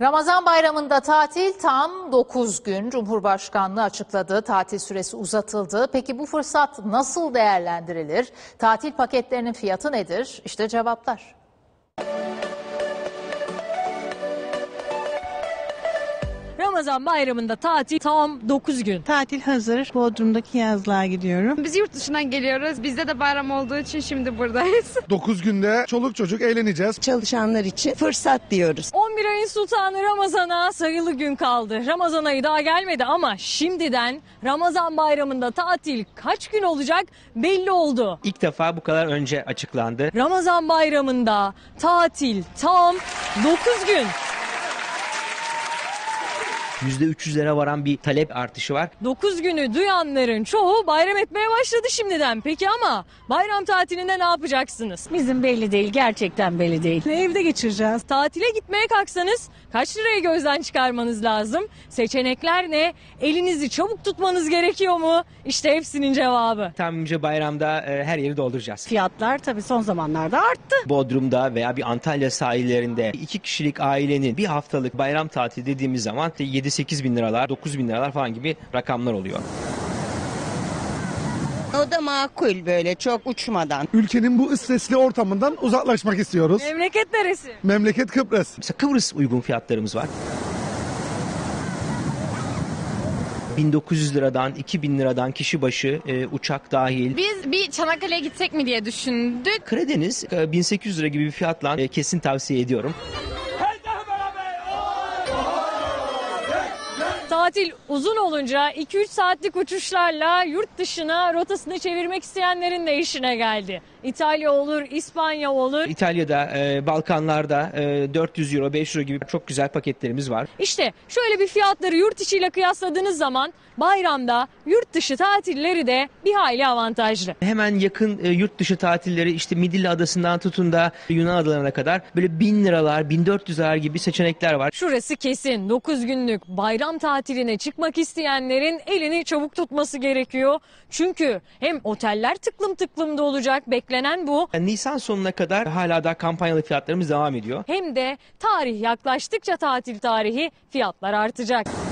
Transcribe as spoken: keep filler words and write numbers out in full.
Ramazan Bayramı'nda tatil tam dokuz gün. Cumhurbaşkanlığı açıkladı. Tatil süresi uzatıldı. Peki bu fırsat nasıl değerlendirilir? Tatil paketlerinin fiyatı nedir? İşte cevaplar. Ramazan Bayramı'nda tatil tam dokuz gün. Tatil hazır. Bodrum'daki yazlığa gidiyorum. Biz yurt dışından geliyoruz. Bizde de bayram olduğu için şimdi buradayız. dokuz günde çoluk çocuk eğleneceğiz. Çalışanlar için fırsat diyoruz. on bir ayın sultanı Ramazan'a sayılı gün kaldı. Ramazan ayı daha gelmedi ama şimdiden Ramazan Bayramı'nda tatil kaç gün olacak belli oldu. İlk defa bu kadar önce açıklandı. Ramazan Bayramı'nda tatil tam dokuz gün. yüzde üç yüzlere varan bir talep artışı var. dokuz günü duyanların çoğu bayram etmeye başladı şimdiden. Peki ama bayram tatilinde ne yapacaksınız? Bizim belli değil, gerçekten belli değil. Evde geçireceğiz. Tatile gitmeye kalksanız kaç lirayı gözden çıkarmanız lazım? Seçenekler ne? Elinizi çabuk tutmanız gerekiyor mu? İşte hepsinin cevabı. Tahminimce bayramda e, her yeri dolduracağız. Fiyatlar tabii son zamanlarda arttı. Bodrum'da veya bir Antalya sahillerinde iki kişilik ailenin bir haftalık bayram tatili dediğimiz zaman yedi sekiz bin liralar, dokuz bin liralar falan gibi rakamlar oluyor. O da makul, böyle çok uçmadan. Ülkenin bu stresli ortamından uzaklaşmak istiyoruz. Memleket neresi? Memleket Kıbrıs. Mesela Kıbrıs uygun fiyatlarımız var. bin dokuz yüz liradan, iki bin liradan kişi başı, e, uçak dahil. Biz bir Çanakkale'ye gitsek mi diye düşündük. Karadeniz e, bin sekiz yüz lira gibi bir fiyatla e, kesin tavsiye ediyorum. Tatil uzun olunca iki üç saatlik uçuşlarla yurt dışına rotasını çevirmek isteyenlerin de işine geldi. İtalya olur, İspanya olur. İtalya'da, e, Balkanlar'da e, dört yüz euro, beş yüz euro gibi çok güzel paketlerimiz var. İşte şöyle bir fiyatları yurt içiyle kıyasladığınız zaman bayramda yurt dışı tatilleri de bir hayli avantajlı. Hemen yakın e, yurt dışı tatilleri, işte Midilli Adası'ndan tutun da Yunan adalarına kadar böyle bin liralar, bin dört yüz liralar gibi seçenekler var. Şurası kesin, dokuz günlük bayram tatiline çıkmak isteyenlerin elini çabuk tutması gerekiyor. Çünkü hem oteller tıklım tıklımda olacak, bekliyorlar. Beklenen bu. Nisan sonuna kadar hala da kampanyalı fiyatlarımız devam ediyor. Hem de tarih yaklaştıkça tatil tarihi fiyatlar artacak.